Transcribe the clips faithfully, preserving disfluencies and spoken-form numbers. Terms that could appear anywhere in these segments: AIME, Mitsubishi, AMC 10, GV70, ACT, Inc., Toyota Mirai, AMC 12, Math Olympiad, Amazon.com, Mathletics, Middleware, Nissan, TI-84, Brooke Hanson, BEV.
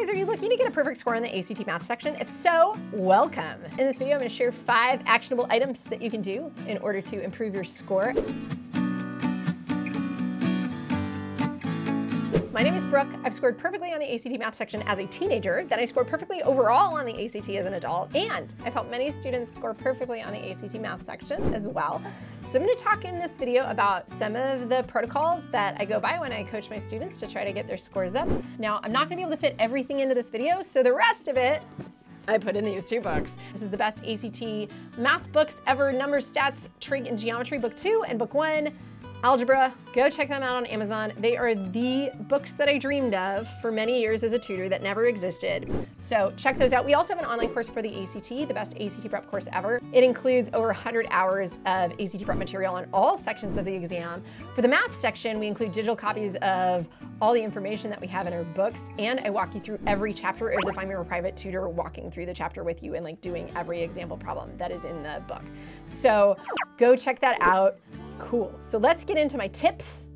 guys, are you looking to get a perfect score in the A C T math section? If so, welcome. In this video, I'm going to share five actionable items that you can do in order to improve your score. My name is Brooke. I've scored perfectly on the A C T math section as a teenager, then I scored perfectly overall on the A C T as an adult, and I've helped many students score perfectly on the A C T math section as well. So I'm going to talk in this video about some of the protocols that I go by when I coach my students to try to get their scores up. Now, I'm not going to be able to fit everything into this video, so the rest of it I put in these two books. This is the best A C T math books ever, Numbers, Stats, Trig, and Geometry, book two, and book one, Algebra. Go check them out on Amazon. They are the books that I dreamed of for many years as a tutor that never existed. So check those out. We also have an online course for the A C T, the best A C T prep course ever. It includes over one hundred hours of A C T prep material on all sections of the exam. For the math section, we include digital copies of all the information that we have in our books, and I walk you through every chapter as if I'm your private tutor walking through the chapter with you and like doing every example problem that is in the book. So go check that out. Cool. So let's get into my tips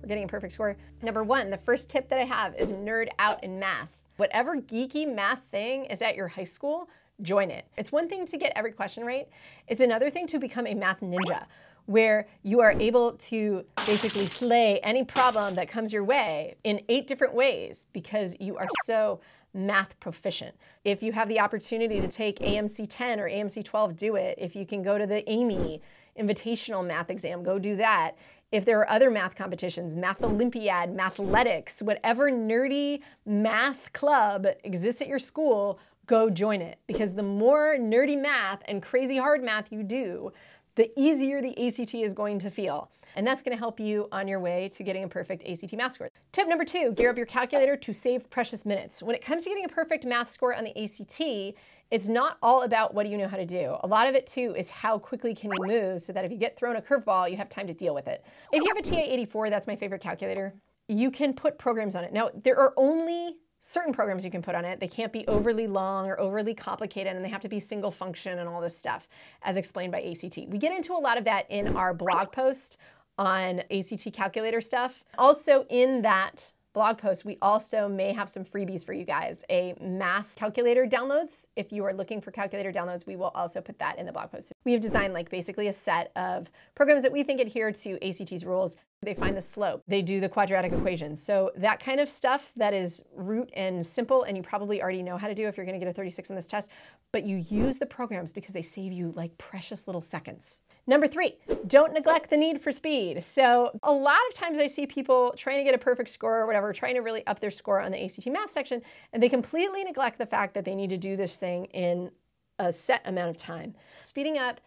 for getting a perfect score. Number one, the first tip that I have is nerd out in math. Whatever geeky math thing is at your high school, join it. It's one thing to get every question right. It's another thing to become a math ninja, where you are able to basically slay any problem that comes your way in eight different ways because you are so math proficient. If you have the opportunity to take A M C ten or A M C twelve, do it. If you can go to the A I M E Invitational math exam, go do that. If there are other math competitions, Math Olympiad, Mathletics, whatever nerdy math club exists at your school, go join it. Because the more nerdy math and crazy hard math you do, the easier the A C T is going to feel. And that's going to help you on your way to getting a perfect A C T math score. Tip number two, gear up your calculator to save precious minutes. When it comes to getting a perfect math score on the A C T, it's not all about what do you know how to do. A lot of it too is how quickly can you move so that if you get thrown a curveball, you have time to deal with it. If you have a T I eighty-four, that's my favorite calculator, you can put programs on it. Now, there are only certain programs you can put on it. They can't be overly long or overly complicated, and they have to be single function and all this stuff as explained by A C T. We get into a lot of that in our blog post on A C T calculator stuff. Also in that blog post, we also may have some freebies for you guys, a math calculator downloads. If you are looking for calculator downloads, we will also put that in the blog post. We have designed like basically a set of programs that we think adhere to A C T's rules. They find the slope, they do the quadratic equations. So that kind of stuff that is root and simple and you probably already know how to do if you're gonna get a thirty-six on this test, but you use the programs because they save you like precious little seconds. Number three, don't neglect the need for speed. So a lot of times I see people trying to get a perfect score or whatever, trying to really up their score on the A C T math section, and they completely neglect the fact that they need to do this thing in a set amount of time. Speeding up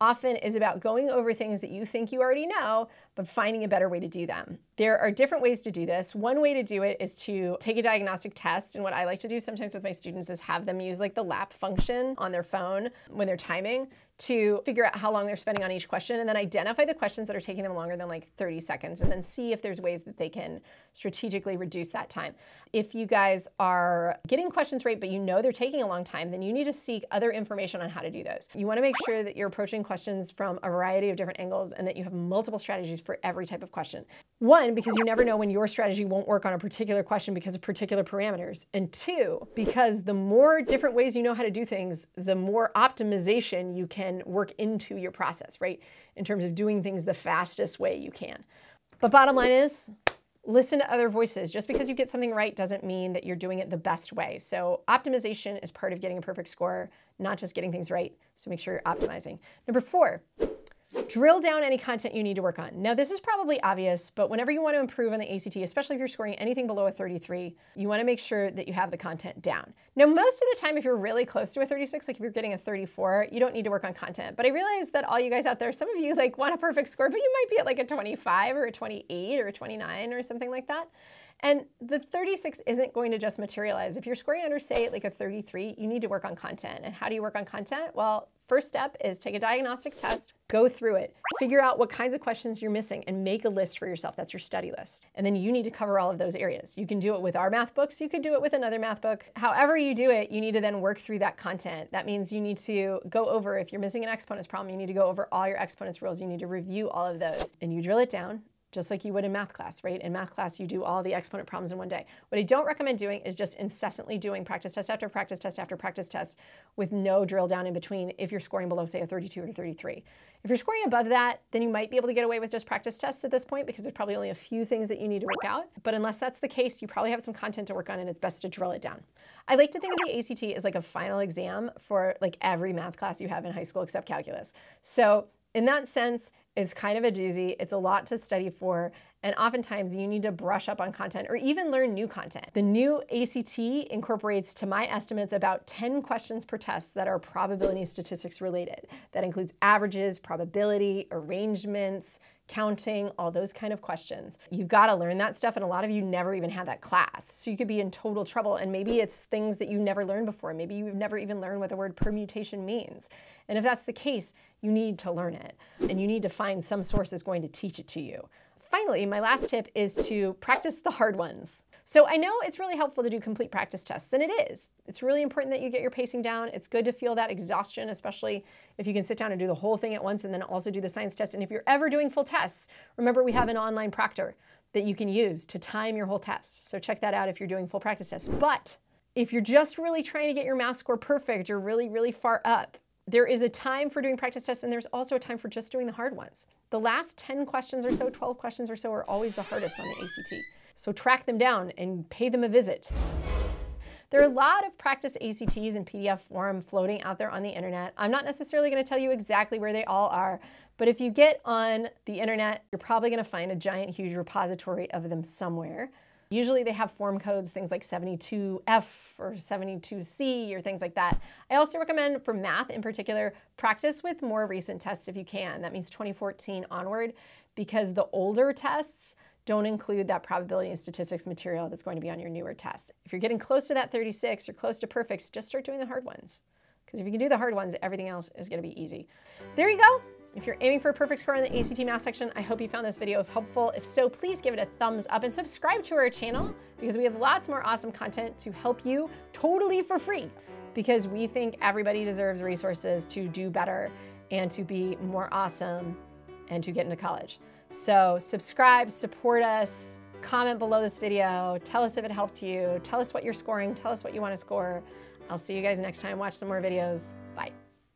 often is about going over things that you think you already know, but finding a better way to do them. There are different ways to do this. One way to do it is to take a diagnostic test, and what I like to do sometimes with my students is have them use like the lap function on their phone when they're timing to figure out how long they're spending on each question and then identify the questions that are taking them longer than like thirty seconds and then see if there's ways that they can strategically reduce that time. If you guys are getting questions right but you know they're taking a long time, then you need to seek other information on how to do those. You want to make sure that you're approaching questions from a variety of different angles and that you have multiple strategies for every type of question. One, because you never know when your strategy won't work on a particular question because of particular parameters. And two, because the more different ways you know how to do things, the more optimization you can and work into your process, right? In terms of doing things the fastest way you can. But bottom line is, listen to other voices. Just because you get something right doesn't mean that you're doing it the best way. So optimization is part of getting a perfect score, not just getting things right. So make sure you're optimizing. Number four, drill down any content you need to work on. Now, this is probably obvious, but whenever you want to improve on the A C T, especially if you're scoring anything below a thirty-three, you want to make sure that you have the content down. Now, most of the time, if you're really close to a thirty-six, like if you're getting a thirty-four, you don't need to work on content. But I realize that all you guys out there, some of you like want a perfect score, but you might be at like a twenty-five or a twenty-eight or a twenty-nine or something like that. And the thirty-six isn't going to just materialize. If you're scoring under, say, like a thirty-three, you need to work on content. And how do you work on content? Well, first step is take a diagnostic test, go through it, figure out what kinds of questions you're missing, and make a list for yourself. That's your study list. And then you need to cover all of those areas. You can do it with our math books. You could do it with another math book. However you do it, you need to then work through that content. That means you need to go over, if you're missing an exponents problem, you need to go over all your exponents rules. You need to review all of those. And you drill it down just like you would in math class, right? In math class, you do all the exponent problems in one day. What I don't recommend doing is just incessantly doing practice test after practice test after practice test with no drill down in between if you're scoring below, say, a thirty-two or thirty-three. If you're scoring above that, then you might be able to get away with just practice tests at this point because there's probably only a few things that you need to work out. But unless that's the case, you probably have some content to work on and it's best to drill it down. I like to think of the A C T as like a final exam for like every math class you have in high school except calculus. So in that sense, it's kind of a doozy. It's a lot to study for, and oftentimes you need to brush up on content or even learn new content. The new A C T incorporates, to my estimates, about ten questions per test that are probability and statistics related. That includes averages, probability, arrangements, counting, all those kind of questions. You've got to learn that stuff, and a lot of you never even had that class. So you could be in total trouble, and maybe it's things that you never learned before. Maybe you've never even learned what the word permutation means. And if that's the case, you need to learn it, and you need to find some source that's going to teach it to you. Finally, my last tip is to practice the hard ones. So I know it's really helpful to do complete practice tests, and it is. It's really important that you get your pacing down. It's good to feel that exhaustion, especially if you can sit down and do the whole thing at once and then also do the science test. And if you're ever doing full tests, remember we have an online proctor that you can use to time your whole test. So check that out if you're doing full practice tests. But if you're just really trying to get your math score perfect, you're really, really far up, there is a time for doing practice tests, and there's also a time for just doing the hard ones. The last ten questions or so, twelve questions or so, are always the hardest on the A C T. So track them down and pay them a visit. There are a lot of practice A C Ts in P D F form floating out there on the internet. I'm not necessarily going to tell you exactly where they all are, but if you get on the internet, you're probably going to find a giant, huge repository of them somewhere. Usually they have form codes, things like seventy-two F or seventy-two C or things like that. I also recommend, for math in particular, practice with more recent tests if you can. That means twenty fourteen onward, because the older tests don't include that probability and statistics material that's going to be on your newer test. If you're getting close to that thirty-six or close to perfects, just start doing the hard ones. Because if you can do the hard ones, everything else is gonna be easy. There you go. If you're aiming for a perfect score in the A C T math section, I hope you found this video helpful. If so, please give it a thumbs up and subscribe to our channel, because we have lots more awesome content to help you totally for free, because we think everybody deserves resources to do better and to be more awesome and to get into college. So subscribe, support us, comment below this video, tell us if it helped you, tell us what you're scoring, tell us what you want to score. I'll see you guys next time. Watch some more videos.